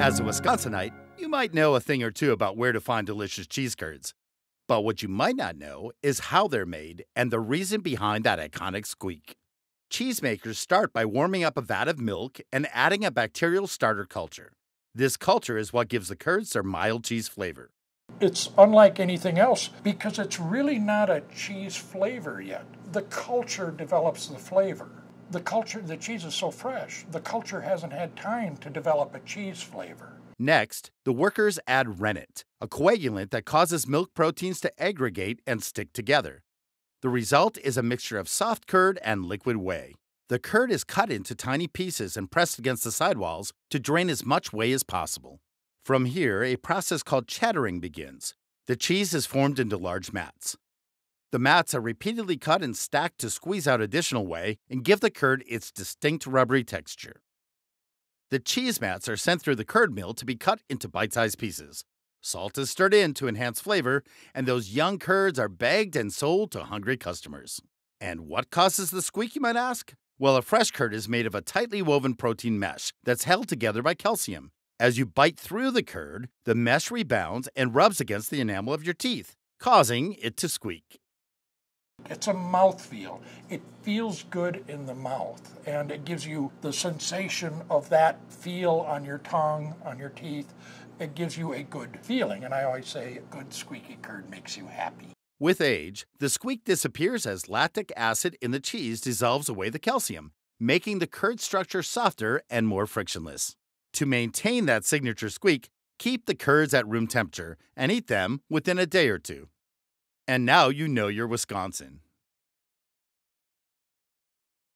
As a Wisconsinite, you might know a thing or two about where to find delicious cheese curds. But what you might not know is how they're made and the reason behind that iconic squeak. Cheesemakers start by warming up a vat of milk and adding a bacterial starter culture. This culture is what gives the curds their mild cheese flavor. It's unlike anything else because it's really not a cheese flavor yet. The culture develops the flavor. The cheese is so fresh, the culture hasn't had time to develop a cheese flavor. Next, the workers add rennet, a coagulant that causes milk proteins to aggregate and stick together. The result is a mixture of soft curd and liquid whey. The curd is cut into tiny pieces and pressed against the sidewalls to drain as much whey as possible. From here, a process called cheddaring begins. The cheese is formed into large mats. The mats are repeatedly cut and stacked to squeeze out additional whey and give the curd its distinct rubbery texture. The cheese mats are sent through the curd mill to be cut into bite-sized pieces. Salt is stirred in to enhance flavor, and those young curds are bagged and sold to hungry customers. And what causes the squeak, you might ask? Well, a fresh curd is made of a tightly woven protein mesh that's held together by calcium. As you bite through the curd, the mesh rebounds and rubs against the enamel of your teeth, causing it to squeak. It's a mouthfeel. It feels good in the mouth, and it gives you the sensation of that feel on your tongue, on your teeth. It gives you a good feeling, and I always say a good squeaky curd makes you happy. With age, the squeak disappears as lactic acid in the cheese dissolves away the calcium, making the curd structure softer and more frictionless. To maintain that signature squeak, keep the curds at room temperature and eat them within a day or two. And now you know your Wisconsin.